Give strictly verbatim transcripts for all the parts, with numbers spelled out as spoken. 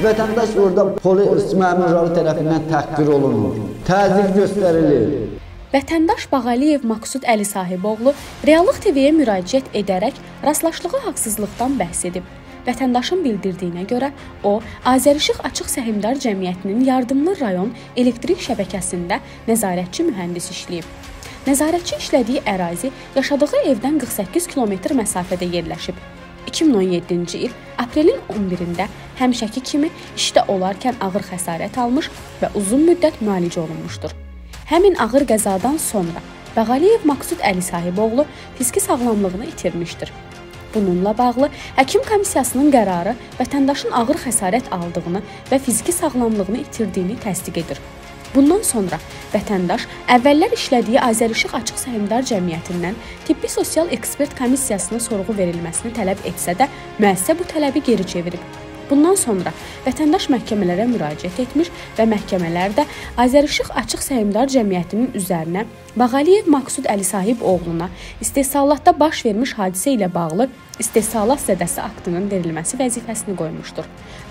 Vətəndaş orada polis məmurları tərəfindən təhqir olunur, təzyiq göstərilir. Vətəndaş Bəgaliyev Maqsud Əlisahib oğlu Realıq T V-yə müraciət edərək rastlaşdığı haqsızlıqdan bəhs edib. Vətəndaşın bildirdiyinə görə, o, Azərişıq Açıq Səhimdar Cəmiyyətinin Yardımlı rayon elektrik şəbəkəsində nəzarətçi mühəndis işləyib. Nəzarətçi işlədiyi ərazi yaşadığı evdən qırx səkkiz kilometr məsafədə yerləşib. iki min on yeddinci il aprelin on birində həmişəki kimi işdə olarkən ağır xəsarət almış və uzun müddət müalicə olunmuşdur. Həmin ağır qəzadan sonra Bəgaliyev Maqsud Əlisahib oğlu fiziki sağlamlığını itirmişdir. Bununla bağlı həkim komissiyasının qərarı vətəndaşın ağır xəsarət aldığını və fiziki sağlamlığını itirdiyini təsdiq edir. Bundan sonra vətəndaş əvvəllər işlədiyi Azərişıq Açıq Səhimdar Cəmiyyətindən Tibbi Sosial Ekspert komissiyasına sorğu verilməsini tələb etsə də, müəssisə bu tələbi geri çevirib. Bundan sonra vətəndaş məhkəmələrə müraciət etmiş və məhkəmələrdə Azərişıq Açıq Səhimdar Cəmiyyətinin üzərinə Bəgaliyev Maqsud Əlisahib oğluna istehsalatda baş vermiş hadisə ilə bağlı istehsalat zədəsi aktının verilməsi vəzifəsini qoymuşdur.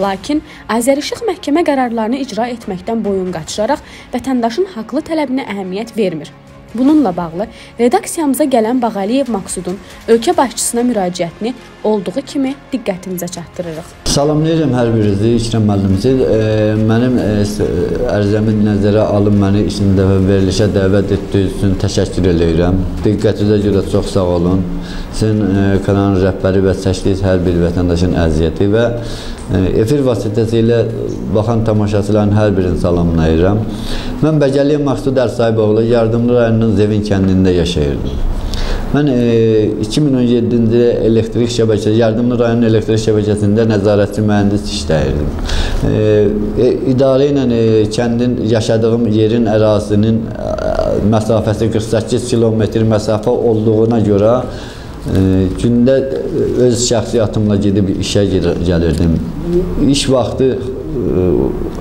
Lakin Azərişıq məhkəmə qərarlarını icra etməkdən boyun qaçıraraq vətəndaşın haqlı tələbinə əhəmiyyət vermir. Bununla bağlı redaksiyamıza gələn Bəgaliyev Maqsudun ölkə başçısına müraciətini olduğu kimi diqqətimizə çatdırırıq. Salamlayıram hər birinizi, İkram müəllimimizi. E, mənim e, ərzəmin nəzərə alın, məni içində verilişə dəvət etdiyiniz üçün təşəkkür edirəm. Diqqətinizə görə çox sağ olun. Sizin e, kanalın rəhbəri və seçdiyiniz hər bir vətəndaşın əziyyəti və e, efir vasitəsilə baxan tamaşaçıların hər birini salamlayıram. Mən Bəgaliyev Maqsud Əlisahib oğlu Yardımlı rayonunun Zeyn kəndində yaşayırdım. Mən e, iki min on yeddinci ildə elektrik şəbəkəsi, Yardımlı rayon elektrik şəbəkəsində nəzarətçi mühəndis işləyirdim. E, idarə ilə e, kəndin, yaşadığım yerin ərazisinin məsafəsi qırx səkkiz kilometr məsafə olduğuna görə e, gündə öz şəxsiyyətimlə gedib işə gəlirdim. İş vaxtı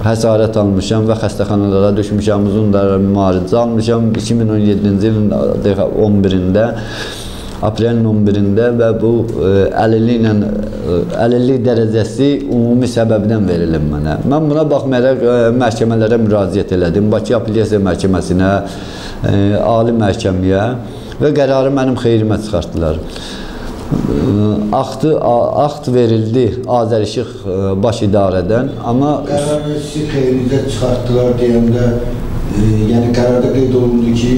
həsarət almışam və xəstəxanalara düşmüşəm, uzun da müalicə almışam iki min on yeddinci ilin on birində, aprelin on birində və bu əlillik dərəcəsi ümumi səbəbdən verilib mənə. Mən buna baxmayaraq məhkəmələrə müraciət elədim, Bakı Apellyasiya Məhkəməsinə, Ali Məhkəməyə və qərarı mənim xeyrimə çıxartdılar. Aktı, akt verildi Azərişıq baş idarədən, amma qərarı siz xeyrinizə çıxartdılar deyəndə, e, yəni qərarda qeyd olundu ki,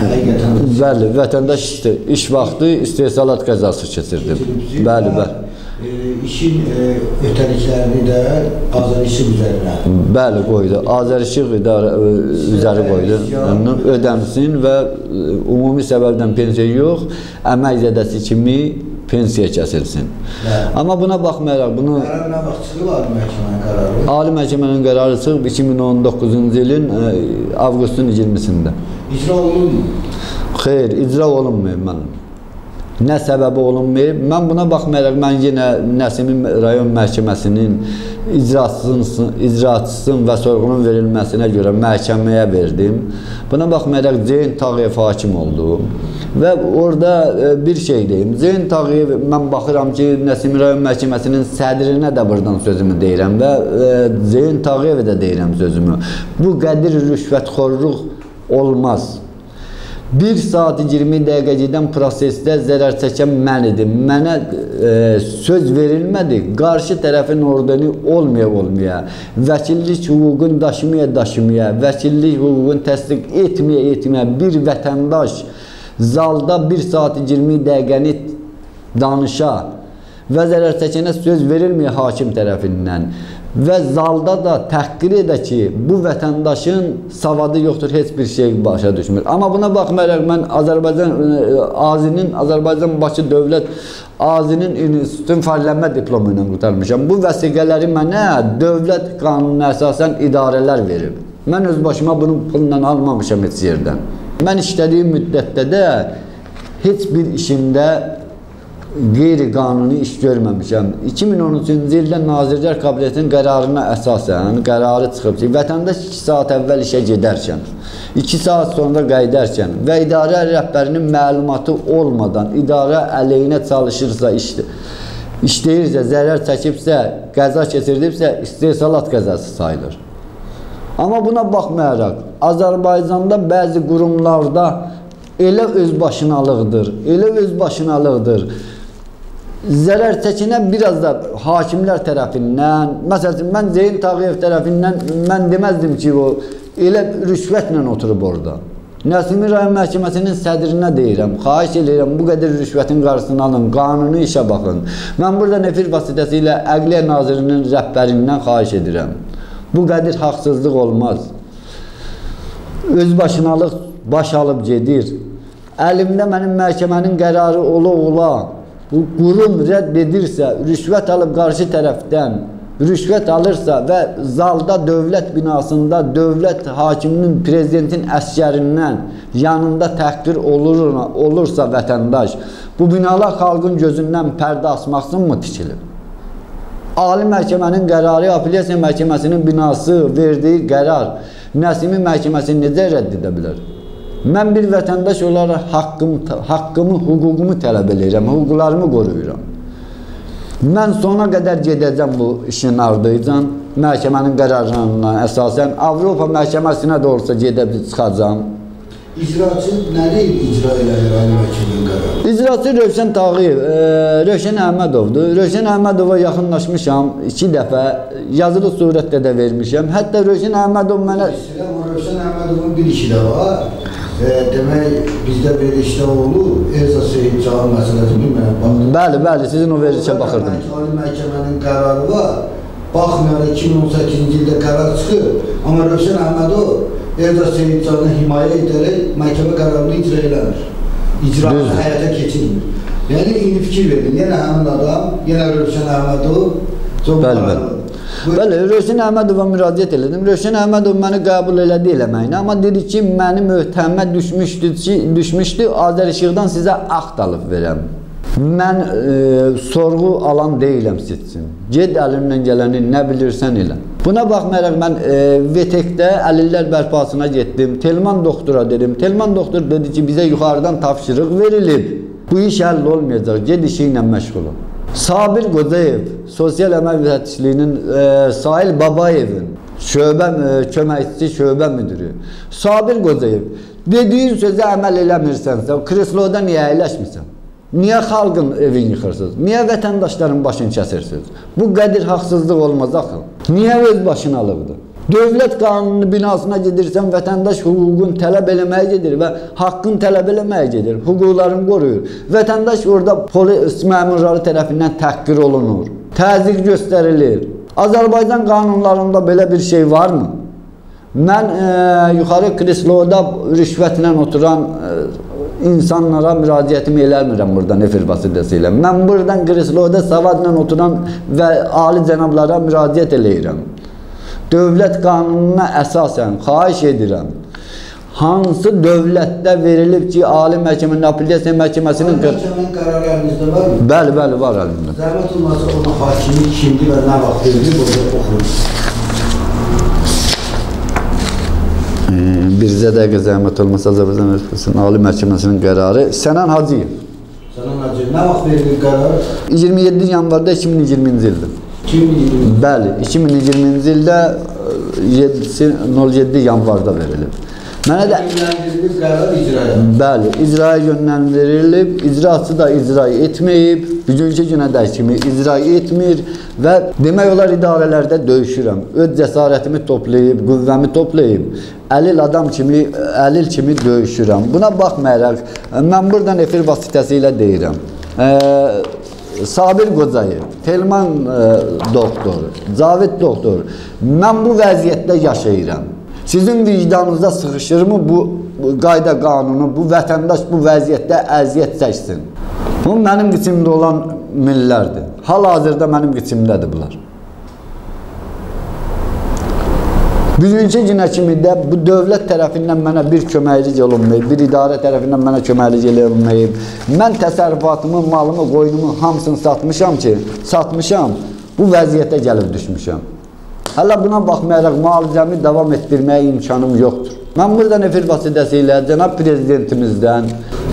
həqiqətən bəli, vətəndaş iş vaxtı istehsalat qəzası keçirdi. Bəli, bəli. İşin ötəliklərini də Azərişıq üzərinə. Bəli, qoydu. Azərişıq idarə üzəri qoydu. Ödəmsin və ümumi səbəbdən pensiya yox, əmək zədəsi kimi pensiya kəsilsin. Amma buna baxmayaraq bunu... Qərar nə vaxt çıxıb Ali Məhkəmənin qərarı? Ali Məhkəmənin qərarı çıxıb iki min on doqquzuncu ilin avqustun iyirmisində. İcra olunmuyor? Xeyr, icra olunmuyor mənim. Nə səbəbi olunmayıb. Mən buna baxmayaraq, mən yenə Nəsimin rayon məhkəməsinin icraçısının və sorğunun verilməsinə görə məhkəməyə verdim. Buna baxmayaraq, Zeyn Tağıyev hakim oldu. Və orada bir şey deyim. Zeyn Tağıyev, mən baxıram ki, Nəsimin rayon məhkəməsinin sədrinə də buradan sözümü deyirəm və Zeyn Tağıyevə də deyirəm sözümü. Bu qədir rüşvətxorluq olmaz. bir saat iyirmi dəqiqə gedən prosesdə zərər çəkən mən idim. Mənə e, söz verilmədi, qarşı tərəfin ordeni olmaya-olmaya, vəkillik hüququn daşımaya-daşımaya, vəkillik hüququn təsdiq etməyə-etməyə bir vətəndaş zalda bir saat iyirmi dəqiqəni danışa və zərər çəkənə söz verilməyə hakim tərəfindən. Və zalda da təhqir edə ki, bu vətəndaşın savadı yoxdur, heç bir şey başa düşmür. Amma buna baxmayaraq, mən Azərbaycan Azinin, Azərbaycan Bakı Dövlət Azinin İnstitutun fərqlənmə diplomu ilə qurtarmışam. Bu vəsiqələri mənə dövlət qanununa əsasən idarələr verir. Mən öz başıma bunu pulla almamışam heç yerdən. Mən işlədiyim müddətdə də heç bir işimdə qeyri-qanuni iş görməmişəm. iki min on üçüncü ildə Nazirlər Kabinetinin qərarına əsasən, qərarı çıxıb ki, vətəndaş iki saat əvvəl işə gedərkən, iki saat sonra qayıdarkən və idarə rəhbərinin məlumatı olmadan idarə əleyhinə çalışırsa, iş, işləyirsə, zərər çəkibsə, qəza keçirilibsə, istehsalat qəzası sayılır. Amma buna baxmayaraq, Azərbaycanda bəzi qurumlarda elə özbaşınalıqdır, elə özbaşınalıqdır. Zərər çəkinə biraz da hakimlər tərəfindən, məsələn, mən Zeyn Tağıyev tərəfindən, mən deməzdim ki, o elə rüşvətlə oturub orada. Nəsimi rayon məhkəməsinin sədrinə deyirəm, xahiş edirəm, bu qədər rüşvətin qarşısını alın, qanuni işə baxın. Mən burada nefir vasitəsilə Əqliyə Nazirinin rəhbərindən xahiş edirəm. Bu qədər haqsızlıq olmaz. Özbaşınalıq baş alıb gedir. Əlimdə mənim məhkəmənin qərarı ola-ola, bu qurum rədd edirsə, rüşvət alıb qarşı tərəfdən, rüşvət alırsa və zalda dövlət binasında dövlət hakiminin, prezidentin əskərindən yanında təhqir olur, olursa vətəndaş, bu binalar xalqın gözündən pərdə asmaqsınmı tikilib? Ali məhkəmənin qərarı, apellyasiya məhkəməsinin binası verdiyi qərar Nəsimi məhkəməsini necə rədd edə bilər? Mən bir vətəndaş olaraq haqqım, haqqımı, hüququmu tələb eləyirəm, hüquqlarımı qoruyuram. Mən sona qədər gedəcəm bu işin ardıycan, məhkəmənin qərarına əsasən Avropa məhkəməsinə doğrusu gedib çıxacam. İcraçı nəli icra eləyir Ali Məhkəmənin qərarı? İcraçı Rövşən Tağıyev, e, Rövşən Əhmədovdur. Rövşən Əhmədova yaxınlaşmışam iki dəfə, yazılı surətdə də vermişəm. Hətta Rövşən Əhmədov mənə... Rövşən Əhmədovun bir işi də var. Demək, bizdə belə işlə olur, Erza Seyid Cavit məsələsi, bilməyəm, baxdım. Bəli, bəli, sizin o verişə baxırdım. Ali Məhkəmənin qərarı var, baxmayaraq iki min on səkkizinci ildə qərar çıxır, amma Rövşən Əhmədov Erza Seyid Cavitini himayə edərək məhkəmə qərarını icra eləmir. İcranı həyata keçirmir. Yəni, eyni fikir verin, yenə həmin adam, yenə Rövşən Əhmədov çox qərarlı. Bəli, Rövşən Əhmədova müraciət elədim. Rövşən Əhmədov məni qəbul elədi eləməyini, amma dedi ki, mənim öhtəmə düşmüşdü, Azərişıqdan sizə axt alıb verəm. Mən sorğu alan deyiləm siz üçün. Ged əlimdən gələni, nə bilirsən elə. Buna baxmayaraq, mən V T K-də əlillər bərpasına getdim, Telman doktora dedim. Telman doktor dedi ki, bizə yuxarıdan tapşırıq verilib. Bu iş həll olmayacaq, ged işi ilə məşğul ol. Sabir Qocayev, Sosial Əmək Mühəndisliğinin e, Sahil Babayevin şöbə, e, köməkçi şöbə müdürü Sabir Qocayev dediyin sözə əməl eləmirsənsə, kresloda niyə əyləşmirsən? Niyə xalqın evini yıxırsınız? Niyə vətəndaşların başını kəsirsiniz? Bu qədir haqsızlıq olmaz axı. Niyə öz başına alıbdır? Dövlət qanunu binasına gedirsən, vətəndaş hüququn tələb eləməyə gedir və haqqın tələb eləməyə gedir, hüquqlarını qoruyur. Vətəndaş orada polis məmurları tərəfindən təhqir olunur, təzyiq göstərilir. Azərbaycan qanunlarında belə bir şey varmı? Mən e, yuxarı kresloda rüşvətlə oturan e, insanlara müraciətimi eləmirəm burada nefir vasitəsi ilə. Mən buradan kresloda savadla oturan və ali cənablara müraciət eləyirəm. Dövlət qanununa əsasən xahiş edirəm, hansı dövlətdə verilib ki, Ali Məhkəmənin, Apellyasiya Məhkəməsinin... Ali Məhkəmənin qərarı əlinizdə var mı? Bəli, bəli, var əlimdə. Zəhmət olmasa, ona hakimi kimdir və nə vaxt verildi, burada oxuyur. Birzə dəqiqə zəhmət olmasa, Azərbaycan Respublikasının Ali Məhkəməsinin qərarı Sənan Hacıyev. Sənan Hacıyev, nə vaxt verildi qərar? iyirmi yeddi yanvarda iki min iyirminci ildir. Bəli, iki min iyirminci ildə iyirmi yeddi yanvarda verilib. Mənə də bəli, icraya yönləndirilib, icraçı da icra etməyib, bugünkü günə dək kimi icra etmir və demək olar idarələrdə döyüşürəm. Öz cəsarətimi toplayıb, qüvvəmi toplayıb, əlil adam kimi, əlil kimi döyüşürəm. Buna baxmayaraq, mən buradan efir vasitəsi ilə deyirəm. Sabir Qocayev, Telman e, doktor, Cavit doktor, mən bu vəziyyətdə yaşayıram. Sizin vicdanınıza sıxışırmı bu, bu qayda qanunu, bu vətəndaş bu vəziyyətdə əziyyət çəksin? Bu mənim qıçımda olan millərdir. Hal-hazırda mənim qıçımdadır bunlar. Bugünkü günə kimi də bu dövlət tərəfindən mənə bir köməklik olunmayıb, bir idarə tərəfindən mənə köməklik olunmayıb. Mən təsərrüfatımı, malımı, qoyunumu hamısını satmışam ki, satmışam, bu vəziyyətə gəlib düşmüşəm. Hələ buna baxmayaraq, müalicəmi davam etdirməyə imkanım yoxdur. Mən burada nefir vasitəsi ilə cənab prezidentimizdən,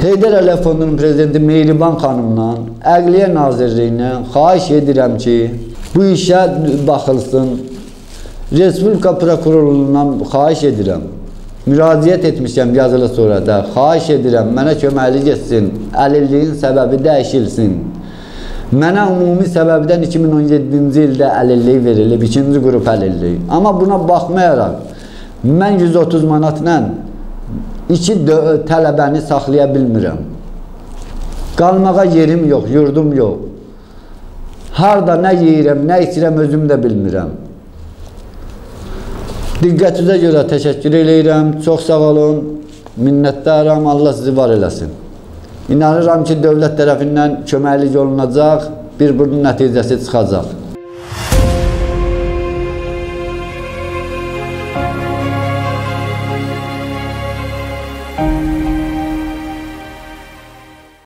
Heydər Əliyev Fondunun prezidenti Meyriban xanımdan, Əqliyyə Nazirliyindən xahiş edirəm ki, bu işə baxılsın. Respublika Prokurorluğundan xahiş edirəm. Müraciət etmişəm yazılı surətdə. Xahiş edirəm, mənə köməklik etsin. Əlilliyin səbəbi dəyişilsin. Mənə ümumi səbəbdən iki min on yeddinci ildə əlillik verilib, ikinci qrup əlillik. Amma buna baxmayaraq, mən yüz otuz manatla İki tələbəni saxlaya bilmirəm. Qalmağa yerim yox, yurdum yox. Harda nə yeyirəm, nə içirəm özüm də bilmirəm. Diqqətinizə görə təşəkkür edirəm. Çox sağ olun, minnətdaram. Allah sizi var eləsin. İnanıram ki, dövlət tərəfindən köməklik olunacaq, bir bunun nəticəsi çıxacaq.